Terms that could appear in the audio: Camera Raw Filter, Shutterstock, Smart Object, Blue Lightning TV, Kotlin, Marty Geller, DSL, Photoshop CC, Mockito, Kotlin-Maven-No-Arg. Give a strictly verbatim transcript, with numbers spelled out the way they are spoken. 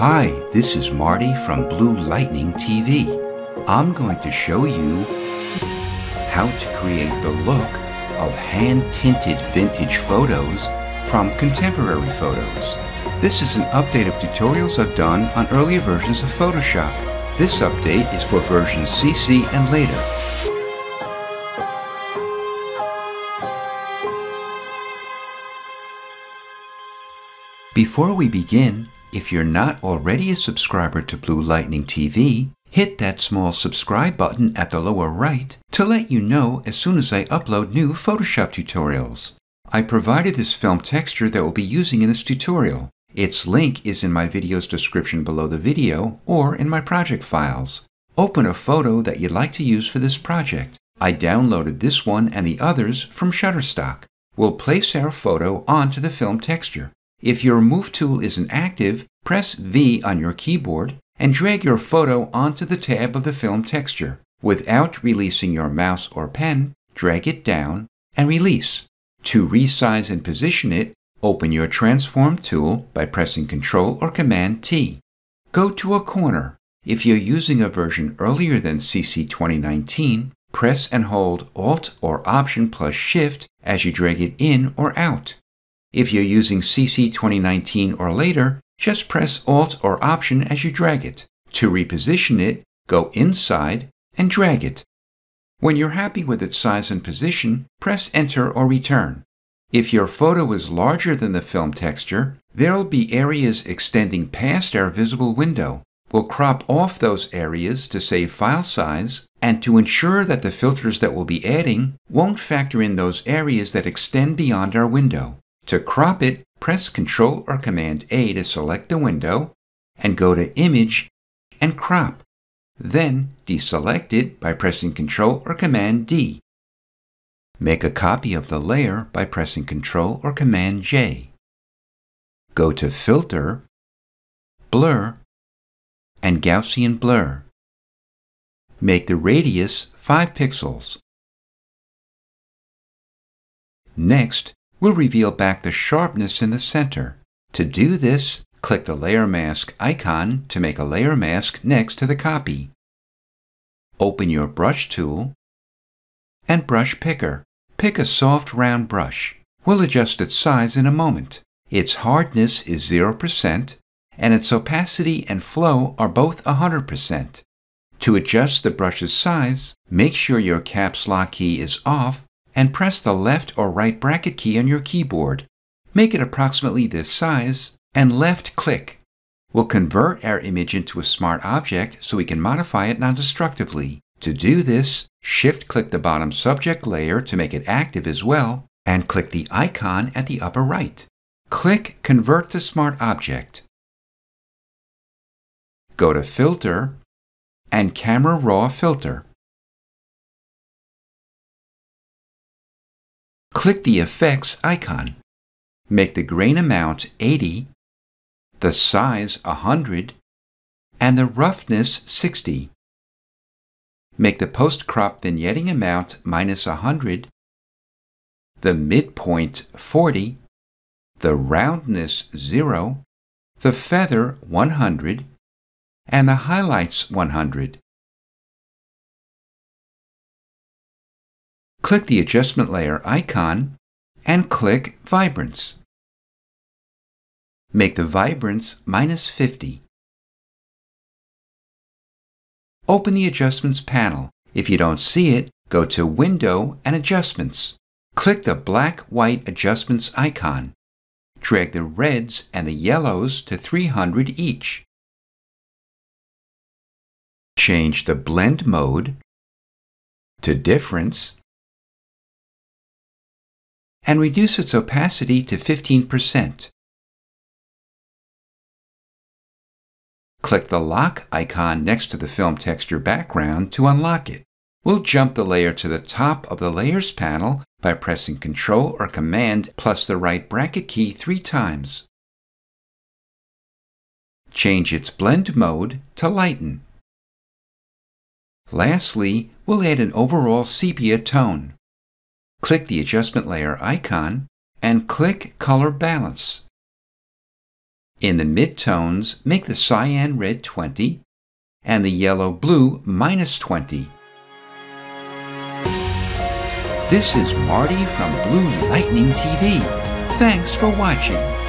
Hi, this is Marty from Blue Lightning T V. I'm going to show you how to create the look of hand-tinted vintage photos from contemporary photos. This is an update of tutorials I've done on earlier versions of Photoshop. This update is for versions C C and later. Before we begin, if you're not already a subscriber to Blue Lightning T V, hit that small subscribe button at the lower right to let you know as soon as I upload new Photoshop tutorials. I provided this film texture that we'll be using in this tutorial. Its link is in my video's description below the video or in my project files. Open a photo that you'd like to use for this project. I downloaded this one and the others from Shutterstock. We'll place our photo onto the film texture. If your Move tool isn't active, press V on your keyboard and drag your photo onto the tab of the film texture. Without releasing your mouse or pen, drag it down and release. To resize and position it, open your Transform tool by pressing Ctrl or Command T. Go to a corner. If you're using a version earlier than C C twenty nineteen, press and hold Alt or Option plus Shift as you drag it in or out. If you're using C C twenty nineteen or later, just press Alt or Option as you drag it. To reposition it, go inside and drag it. When you're happy with its size and position, press Enter or Return. If your photo is larger than the film texture, there'll be areas extending past our visible window. We'll crop off those areas to save file size and to ensure that the filters that we'll be adding won't factor in those areas that extend beyond our window. To crop it, press Ctrl or Command A to select the window and go to Image and Crop. Then deselect it by pressing Ctrl or Command D. Make a copy of the layer by pressing Ctrl or Command J. Go to Filter, Blur, and Gaussian Blur. Make the radius five pixels. Next, we'll reveal back the sharpness in the center. To do this, click the Layer Mask icon to make a layer mask next to the copy. Open your Brush tool and Brush Picker. Pick a soft round brush. We'll adjust its size in a moment. Its hardness is zero percent and its opacity and flow are both one hundred percent. To adjust the brush's size, make sure your caps lock key is off and press the left or right bracket key on your keyboard. Make it approximately this size and left-click. We'll convert our image into a smart object so we can modify it non-destructively. To do this, shift-click the bottom subject layer to make it active as well, and click the icon at the upper right. Click Convert to Smart Object. Go to Filter and Camera Raw Filter. Click the Effects icon. Make the grain amount eighty, the size one hundred, and the roughness sixty. Make the post-crop vignetting amount minus one hundred, the midpoint forty, the roundness zero, the feather one hundred, and the highlights one hundred. Click the Adjustment Layer icon and click Vibrance. Make the vibrance minus fifty. Open the Adjustments panel. If you don't see it, go to Window and Adjustments. Click the black-white adjustments icon. Drag the reds and the yellows to three hundred each. Change the Blend Mode to Difference and reduce its opacity to fifteen percent. Click the lock icon next to the film texture background to unlock it. We'll jump the layer to the top of the Layers panel by pressing Ctrl or Command plus the right bracket key three times. Change its blend mode to lighten. Lastly, we'll add an overall sepia tone. Click the Adjustment Layer icon and click Color Balance. In the midtones, make the cyan red twenty and the yellow blue minus twenty. This is Marty from Blue Lightning T V. Thanks for watching.